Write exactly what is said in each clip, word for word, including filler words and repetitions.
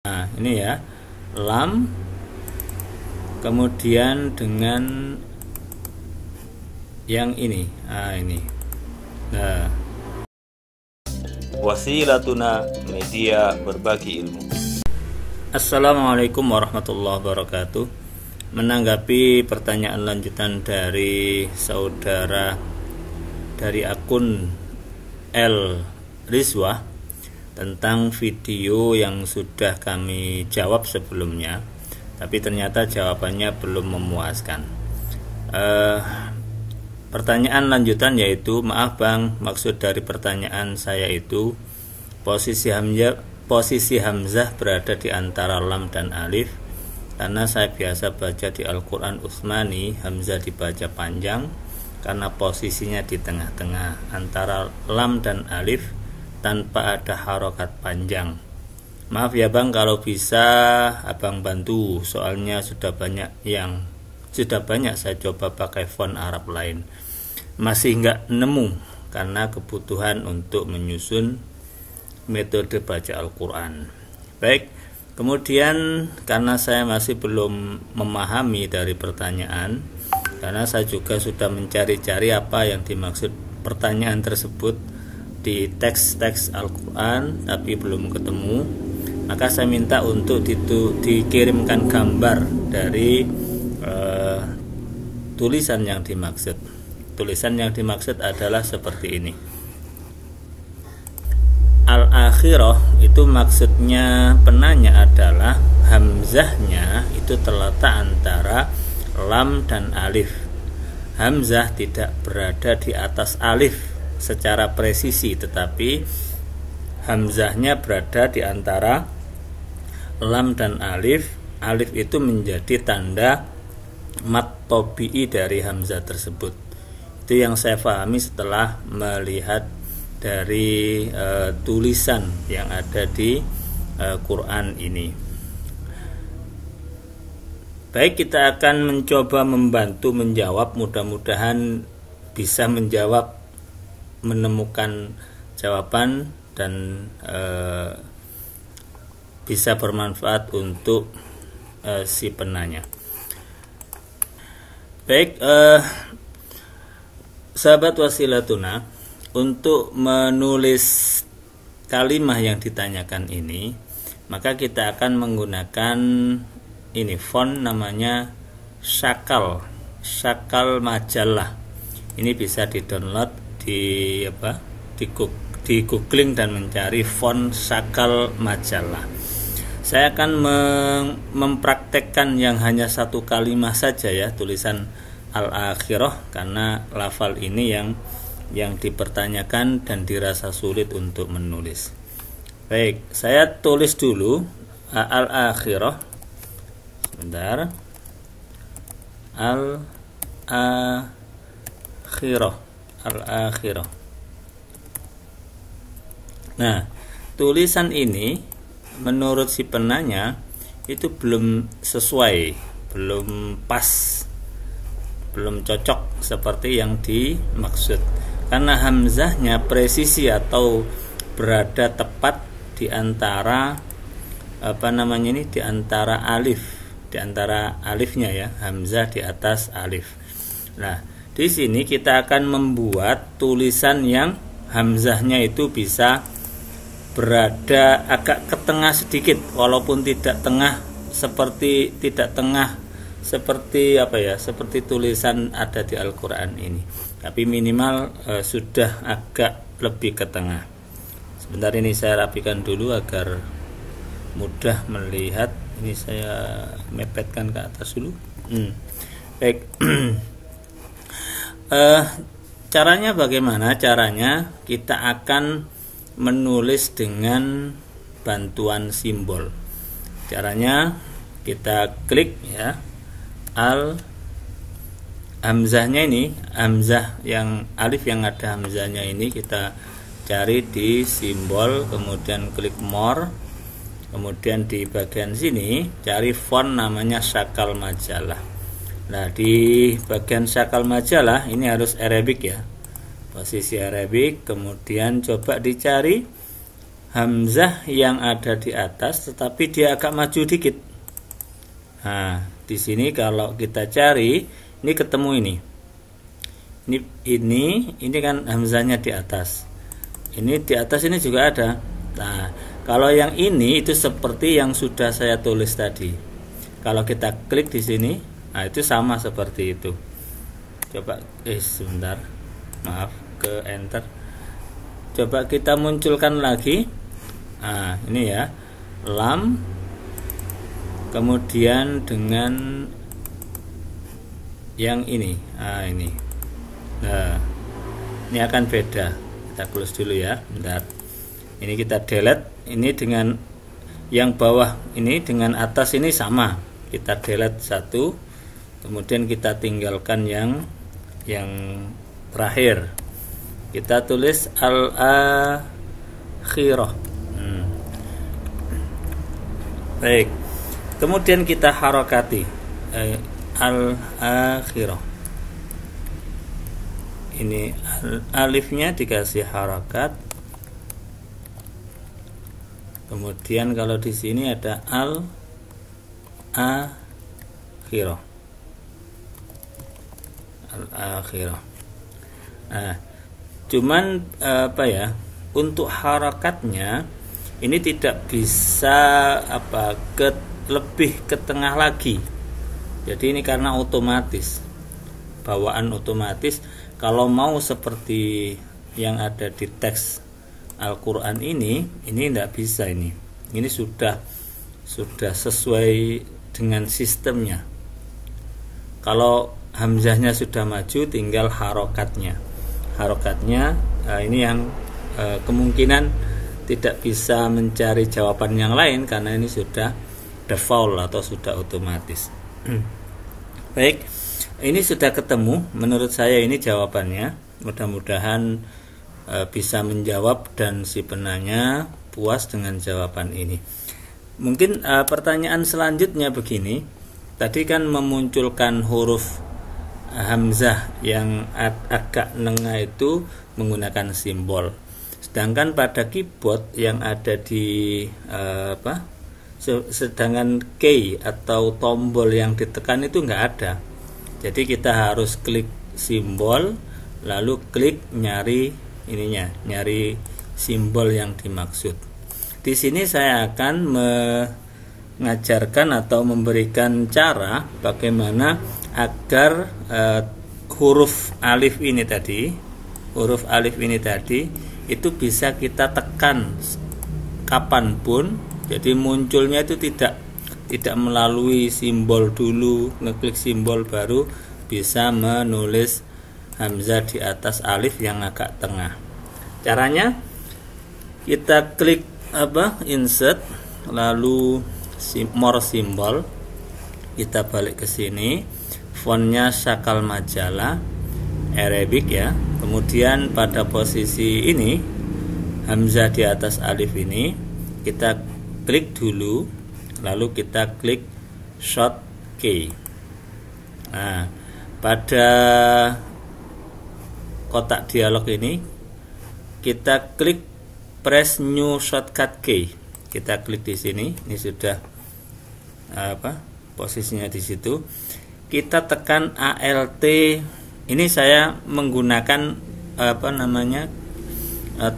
Nah, ini ya, lam kemudian dengan yang ini. Nah, ini. Nah. Wasilatuna, media berbagi ilmu. Assalamualaikum warahmatullahi wabarakatuh. Menanggapi pertanyaan lanjutan dari saudara dari akun El Rizwah tentang video yang sudah kami jawab sebelumnya, tapi ternyata jawabannya belum memuaskan. Eh, pertanyaan lanjutan yaitu, maaf bang, maksud dari pertanyaan saya itu posisi hamzah, posisi hamzah berada di antara lam dan alif, karena saya biasa baca di Al-Quran Utsmani hamzah dibaca panjang karena posisinya di tengah-tengah antara lam dan alif tanpa ada harokat panjang. Maaf ya bang, kalau bisa abang bantu, soalnya sudah banyak yang sudah banyak saya coba pakai font Arab lain, masih nggak nemu karena kebutuhan untuk menyusun metode baca Al-Quran. Baik, kemudian karena saya masih belum memahami dari pertanyaan, karena saya juga sudah mencari-cari apa yang dimaksud pertanyaan tersebut di teks-teks Al-Quran tapi belum ketemu, maka saya minta untuk ditu, dikirimkan gambar dari uh, tulisan yang dimaksud. Tulisan yang dimaksud adalah seperti ini. Al-akhirah itu maksudnya penanya adalah hamzahnya itu terletak antara lam dan alif. Hamzah tidak berada di atas alif secara presisi, tetapi hamzahnya berada di antara lam dan alif. Alif itu menjadi tanda mad tabi'i dari hamzah tersebut. Itu yang saya pahami setelah melihat dari e, tulisan yang ada di e, Quran ini. Baik, kita akan mencoba membantu menjawab, mudah-mudahan bisa menjawab, menemukan jawaban dan e, bisa bermanfaat untuk e, si penanya. Baik, e, sahabat wasilatuna, untuk menulis kalimah yang ditanyakan ini, maka kita akan menggunakan ini font namanya Syakal, Syakal Majalah. Ini bisa di-download di apa di, di googling dan mencari font Syakal Majalah. Saya akan mem mempraktekkan yang hanya satu kalimat saja ya, tulisan al-akhirah, karena lafal ini yang yang dipertanyakan dan dirasa sulit untuk menulis. Baik, saya tulis dulu al-akhirah. Sebentar. Al-akhirah. Al-akhirah. Nah, tulisan ini menurut si penanya itu belum sesuai, belum pas, belum cocok seperti yang dimaksud, karena hamzahnya presisi atau berada tepat di antara apa namanya ini, di antara alif, di antara alifnya ya, hamzah di atas alif. Nah, di sini kita akan membuat tulisan yang hamzahnya itu bisa berada agak ke tengah sedikit, walaupun tidak tengah seperti tidak tengah seperti apa ya, seperti tulisan ada di Al-Quran ini, tapi minimal e, sudah agak lebih ke tengah. Sebentar, ini saya rapikan dulu agar mudah melihat. Ini saya mepetkan ke atas dulu. hmm. Baik. Uh, caranya bagaimana? Caranya kita akan menulis dengan bantuan simbol. Caranya kita klik ya, al hamzahnya ini, hamzah yang alif yang ada hamzahnya ini kita cari di simbol, kemudian klik more, kemudian di bagian sini cari font namanya Syakal Majalah. Nah, di bagian Syakal Majalah ini harus Arabic ya, posisi Arabic, kemudian coba dicari hamzah yang ada di atas tetapi dia agak maju dikit. Nah, di sini kalau kita cari ini ketemu ini. Ini ini ini kan hamzahnya di atas. Ini di atas ini juga ada. Nah, kalau yang ini itu seperti yang sudah saya tulis tadi. Kalau kita klik di sini, nah itu sama seperti itu. Coba eh sebentar. Maaf, ke enter. Coba kita munculkan lagi. Nah, ini ya, lam kemudian dengan yang ini. Nah, ini. Nah, ini akan beda. Kita close dulu ya. Bentar. Ini kita delete, ini dengan yang bawah ini dengan atas ini sama. Kita delete satu. Kemudian kita tinggalkan yang yang terakhir. Kita tulis al-akhirah. Hmm. Baik. Kemudian kita harokati eh, al-akhirah. Ini al alifnya dikasih harokat. Kemudian kalau di sini ada al-akhirah. Al-akhirah. Nah, cuman apa ya? Untuk harakatnya ini tidak bisa apa ke lebih ke tengah lagi. Jadi ini karena otomatis, bawaan otomatis. Kalau mau seperti yang ada di teks Al-Quran ini, ini tidak bisa ini. Ini sudah sudah sesuai dengan sistemnya. Kalau hamzahnya sudah maju, tinggal harokatnya. Harokatnya nah ini yang eh, kemungkinan tidak bisa mencari jawaban yang lain karena ini sudah default atau sudah otomatis. Baik, ini sudah ketemu. Menurut saya ini jawabannya. Mudah-mudahan e, bisa menjawab dan si penanya puas dengan jawaban ini. Mungkin e, pertanyaan selanjutnya begini. Tadi kan memunculkan huruf hamzah yang agak nengah itu menggunakan simbol. Sedangkan pada keyboard yang ada di e, apa? sedangkan key atau tombol yang ditekan itu nggak ada. Jadi kita harus klik simbol lalu klik nyari ininya, nyari simbol yang dimaksud. Di sini saya akan mengajarkan atau memberikan cara bagaimana agar eh, huruf alif ini tadi, huruf alif ini tadi itu bisa kita tekan kapanpun. Jadi munculnya itu tidak tidak melalui simbol dulu, ngeklik simbol baru bisa menulis hamzah di atas alif yang agak tengah. Caranya kita klik apa? Insert, lalu more simbol. Kita balik ke sini. Fontnya Syakal Majalah Arabic ya. Kemudian pada posisi ini hamzah di atas alif ini kita klik dulu, lalu kita klik short key. Nah, pada kotak dialog ini kita klik press new shortcut key. Kita klik di sini, ini sudah apa? Posisinya di situ. Kita tekan A L T. Ini saya menggunakan apa namanya?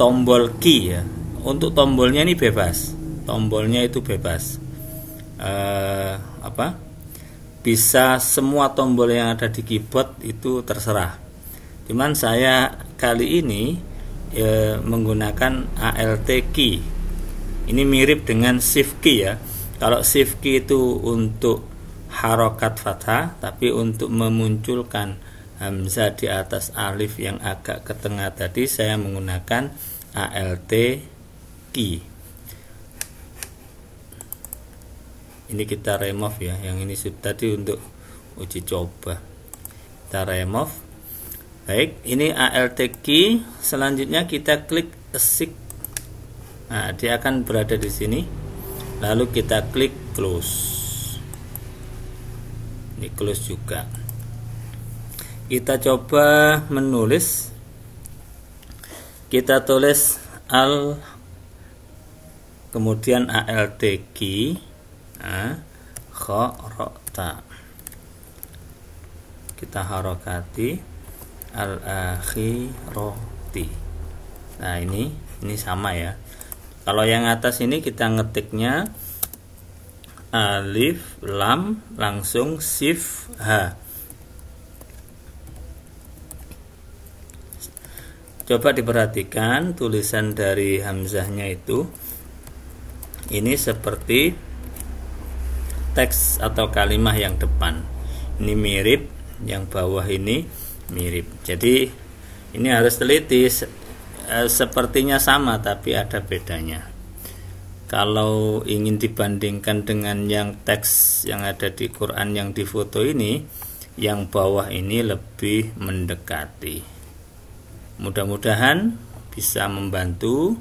Tombol key ya. Untuk tombolnya ini bebas. Tombolnya itu bebas, eh, apa bisa semua tombol yang ada di keyboard itu terserah. Cuman saya kali ini eh, menggunakan A L T key. Ini mirip dengan shift key ya. Kalau shift key itu untuk harokat fathah, tapi untuk memunculkan hamzah di atas alif yang agak ke tengah tadi saya menggunakan A L T key. Ini kita remove ya, yang ini sudah tadi untuk uji coba kita remove. Baik, ini A L T key. Selanjutnya kita klik escape. Nah, dia akan berada di sini. Lalu kita klik close. Ini close juga. Kita coba menulis. Kita tulis al kemudian altq kharata, kita harokati al-akhirati. Nah ini ini sama ya. Kalau yang atas ini kita ngetiknya alif lam langsung sif ha. Coba diperhatikan tulisan dari hamzahnya itu, ini seperti teks atau kalimah yang depan. Ini mirip, yang bawah ini mirip. Jadi ini harus teliti, sepertinya sama tapi ada bedanya. Kalau ingin dibandingkan dengan yang teks yang ada di Quran yang difoto ini, yang bawah ini lebih mendekati. Mudah-mudahan bisa membantu.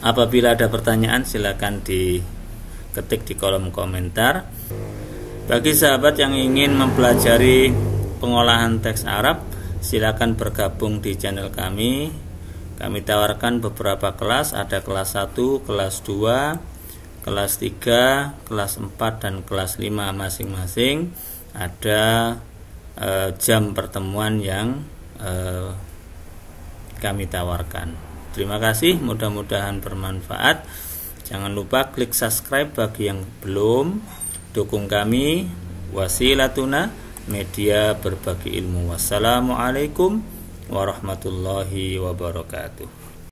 Apabila ada pertanyaan silakan diketik di kolom komentar. Bagi sahabat yang ingin mempelajari pengolahan teks Arab, silakan bergabung di channel kami. Kami tawarkan beberapa kelas, ada kelas satu, kelas dua, kelas tiga, kelas empat, dan kelas lima masing-masing. Ada eh, jam pertemuan yang kami tawarkan. Terima kasih, mudah-mudahan bermanfaat. Jangan lupa klik subscribe bagi yang belum. Dukung kami, Wasilatuna Media Berbagi Ilmu. Wassalamualaikum warahmatullahi wabarakatuh.